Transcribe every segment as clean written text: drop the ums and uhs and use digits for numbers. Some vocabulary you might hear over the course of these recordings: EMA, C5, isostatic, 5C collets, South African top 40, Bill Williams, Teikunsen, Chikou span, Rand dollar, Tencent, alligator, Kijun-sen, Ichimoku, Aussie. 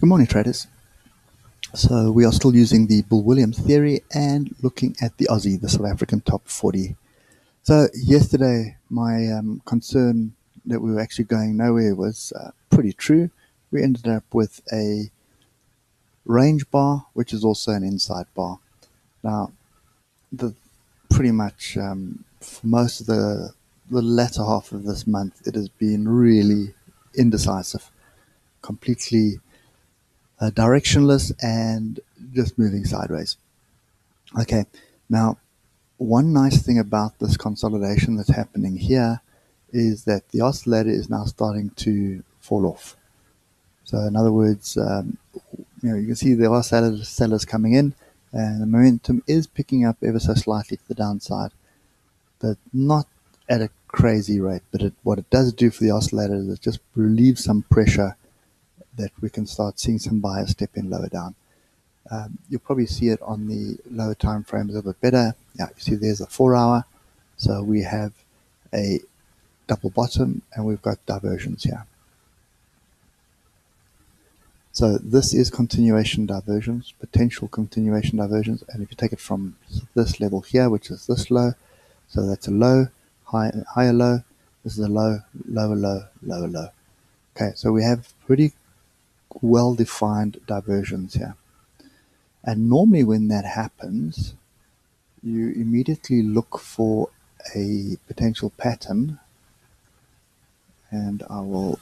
Good morning, traders. So we are still using the Bill Williams theory and looking at the Aussie, the South African top 40. So yesterday, my concern that we were actually going nowhere was pretty true. We ended up with a range bar, which is also an inside bar. Now, pretty much for most of the latter half of this month, it has been really indecisive, completely directionless and just moving sideways. Okay, now one nice thing about this consolidation that's happening here is that the Aussie ladder is now starting to fall off. So in other words, you can see there are sellers coming in, and the momentum is picking up ever so slightly to the downside, but not at a crazy rate. But what it does do for the Aussie ladder is it just relieves some pressure that we can start seeing some buyers step in lower down. You'll probably see it on the lower time frames a little bit better. Yeah, you see there's a 4-hour. So we have a double bottom and we've got diversions here. So this is continuation diversions, potential continuation diversions. And if you take it from this level here, which is this low, so that's a low, high, higher low. This is a low, lower low, lower low. Okay, so we have pretty well-defined diversions here. And normally when that happens, you immediately look for a potential pattern. And I will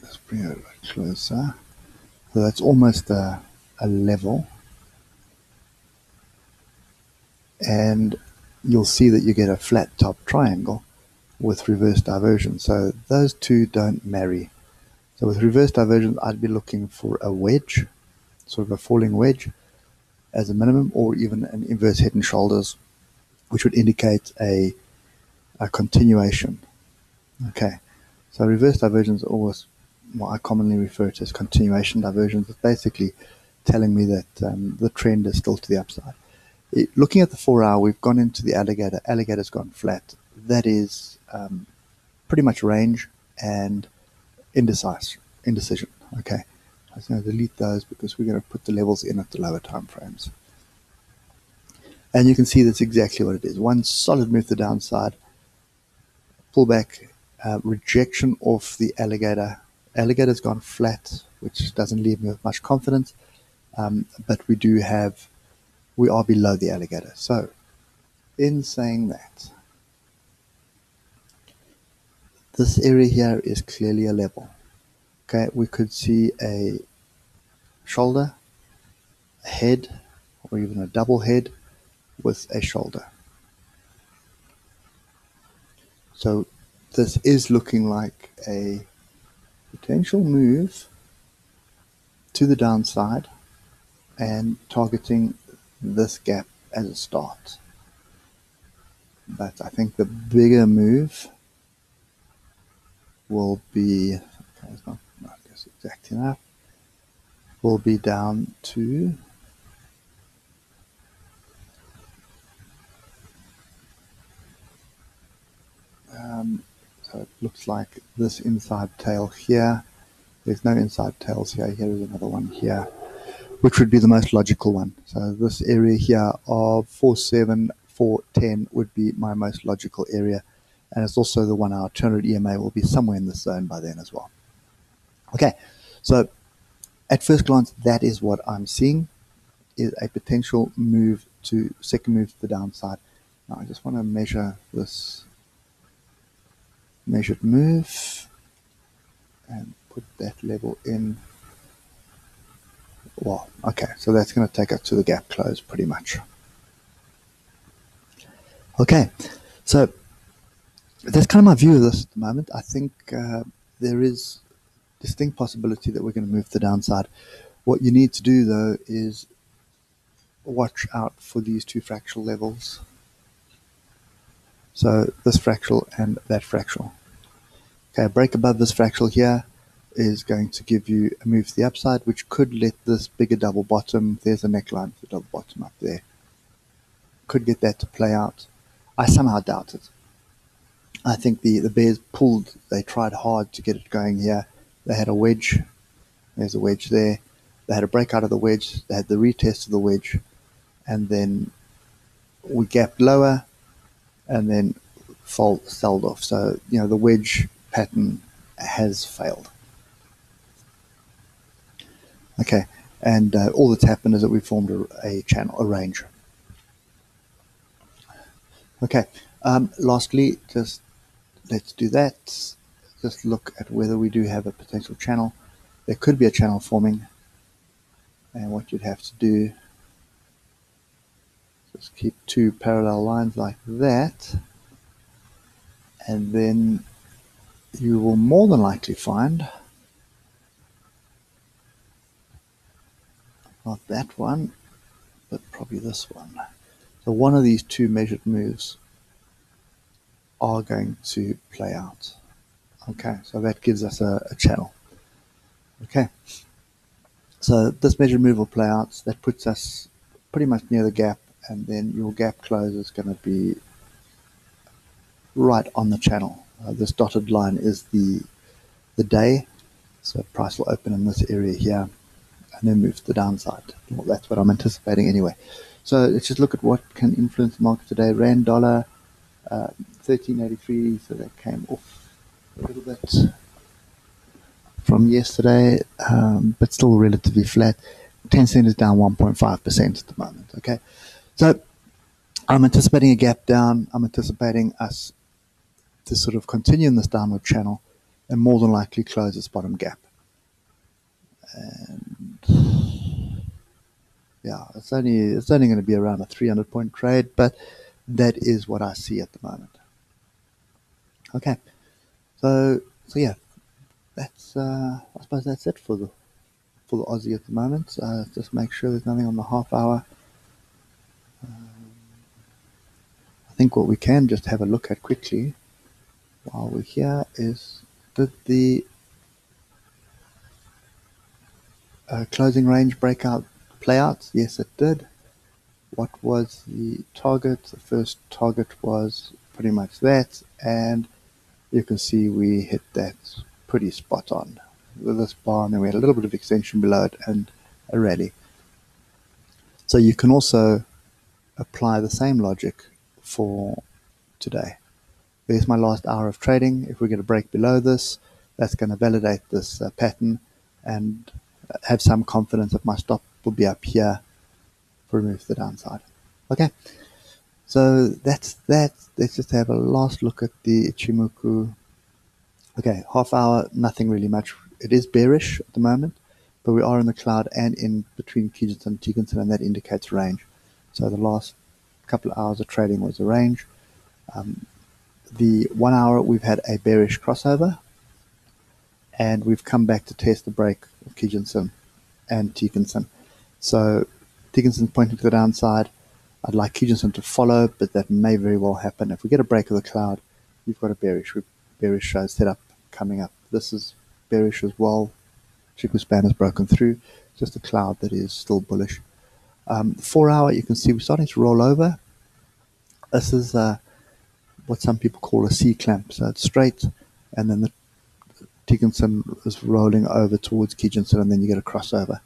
just bring it a bit closer. So that's almost a level. And you'll see that you get a flat top triangle with reverse diversion. So those two don't marry. So with reverse diversion, I'd be looking for a wedge, sort of a falling wedge as a minimum, or even an inverse head and shoulders, which would indicate a continuation. Okay, so reverse diversions are always what I commonly refer to as continuation diversions. It's basically telling me that the trend is still to the upside. Looking at the 4-hour, we've gone into the alligator. Alligator's gone flat. That is pretty much range and indecision. Okay, I'm going to delete those because we're going to put the levels in at the lower time frames. And you can see that's exactly what it is. One solid move to the downside, pullback, rejection of the alligator. Alligator's gone flat, which doesn't leave me with much confidence. But we are below the alligator. So in saying that, this area here is clearly a level. Okay, we could see a shoulder, a head, or even a double head with a shoulder. So this is looking like a potential move to the downside and targeting this gap as a start. But I think the bigger move will be, okay, it's not just exact enough, will be down to so it looks like this inside tail here. There's no inside tails here. Here is another one here, which would be the most logical one. So this area here of 4.7, 4.10 would be my most logical area. And it's also the 1-hour 200 EMA will be somewhere in the zone by then as well. Okay, so at first glance, that is what I'm seeing, is a potential move to second move to the downside. Now I just want to measure this measured move and put that level in. Well, okay, so that's going to take us to the gap close pretty much. Okay, so that's kind of my view of this at the moment. I think there is distinct possibility that we're going to move to the downside. What you need to do, though, is watch out for these two fractional levels. So this fractional and that fractional. Okay, a break above this fractional here is going to give you a move to the upside, which could let this bigger double bottom, there's a neckline for the double bottom up there, could get that to play out. I somehow doubt it. I think the bears pulled, they tried hard to get it going here. They had a wedge There's a wedge there. They had a breakout of the wedge. They had the retest of the wedge. And then we gapped lower and then sold off. So, you know, the wedge pattern has failed. Okay. And all that's happened is that we formed a channel, a range. Okay. Lastly, just let's do that. Just look at whether we do have a potential channel. There could be a channel forming. And what you'd have to do, just keep two parallel lines like that. And then you will more than likely find, not that one, but probably this one. So one of these two measured moves are going to play out. Okay, so that gives us a channel. Okay, so this measured move will play out. That puts us pretty much near the gap, and then your gap close is going to be right on the channel. This dotted line is the day, so price will open in this area here and then move to the downside. Well, that's what I'm anticipating anyway. So let's just look at what can influence the market today. Rand dollar, 13.83, so that came off a little bit from yesterday, but still relatively flat. Tencent is down 1.5% at the moment. Okay, so I'm anticipating a gap down. I'm anticipating us to sort of continue in this downward channel and more than likely close this bottom gap. And yeah, it's only going to be around a 300-point trade, but that is what I see at the moment. Okay, so yeah, that's I suppose that's it for the Aussie at the moment. Just make sure there's nothing on the half hour. I think what we can just have a look at quickly while we're here is, did the closing range breakout play out? Yes, it did. What was the target? The first target was pretty much that, and you can see we hit that pretty spot on with this bar, and then we had a little bit of extension below it and a rally. So you can also apply the same logic for today. There's my last hour of trading. If we get a break below this, that's going to validate this pattern and have some confidence that my stop will be up here for a move to the downside. Okay, so that's that. Let's just have a last look at the Ichimoku. Okay, half hour, nothing really much. It is bearish at the moment, but we are in the cloud and in between Kijun-sen and Teikunsen, and that indicates range. So the last couple of hours of trading was the range. The 1 hour, we've had a bearish crossover, and we've come back to test the break of Kijun-sen and Teikunsen. So Teikunsen's pointing to the downside. I'd like Kijun-sen to follow, but that may very well happen. If we get a break of the cloud, you've got a bearish setup coming up. This is bearish as well. Chikou span has broken through. It's just a cloud that is still bullish. 4 hour, you can see we're starting to roll over. This is what some people call a C-clamp. So it's straight, and then the Teikunsen is rolling over towards Kijun-sen, and then you get a crossover.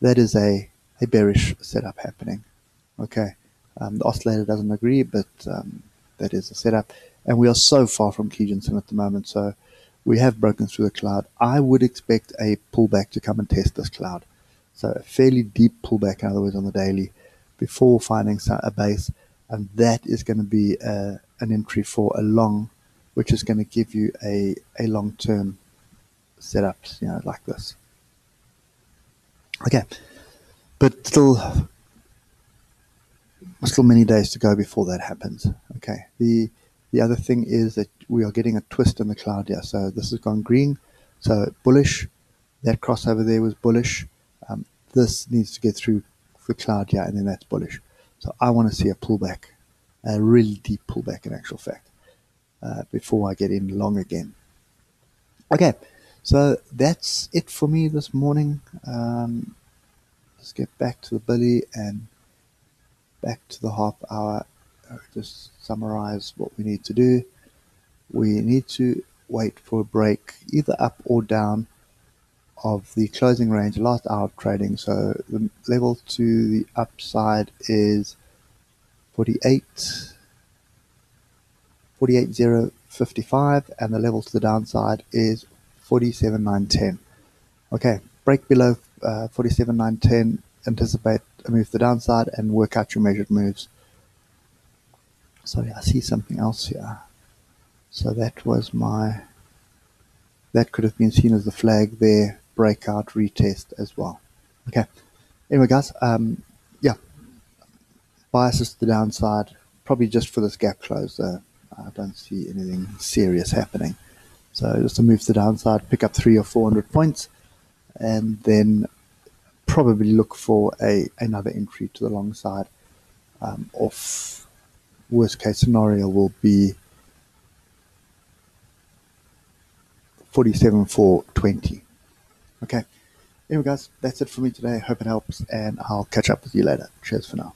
That is a bearish setup happening. Okay, the oscillator doesn't agree, but that is a setup. And we are so far from Kijun-sen at the moment, so we have broken through the cloud. I would expect a pullback to come and test this cloud. So a fairly deep pullback, in other words, on the daily before finding a base. And that is going to be an entry for a long, which is going to give you a long-term setup, you know, like this. Okay, but still many days to go before that happens. Okay, the other thing is that we are getting a twist in the cloud here. So this has gone green, so bullish. That crossover there was bullish. This needs to get through the cloud here, and then that's bullish. So I want to see a pullback, a really deep pullback in actual fact, before I get in long again. Okay, so that's it for me this morning. Let's get back to the Billy and back to the half hour. I'll just summarize what we need to do. We need to wait for a break, either up or down, of the closing range last hour of trading. So the level to the upside is 48.055, and the level to the downside is 47.910. Okay, break below 47.910, anticipate a move to the downside and work out your measured moves. Sorry, I see something else here. So that was my, that could have been seen as the flag there, breakout, retest as well. Okay, anyway guys, yeah, biases to the downside, probably just for this gap close. I don't see anything serious happening. So just a move to the downside, pick up 300 or 400 points, and then probably look for another entry to the long side. Off, worst case scenario will be 47,420. Okay, anyway guys, that's it for me today. Hope it helps, and I'll catch up with you later. Cheers for now.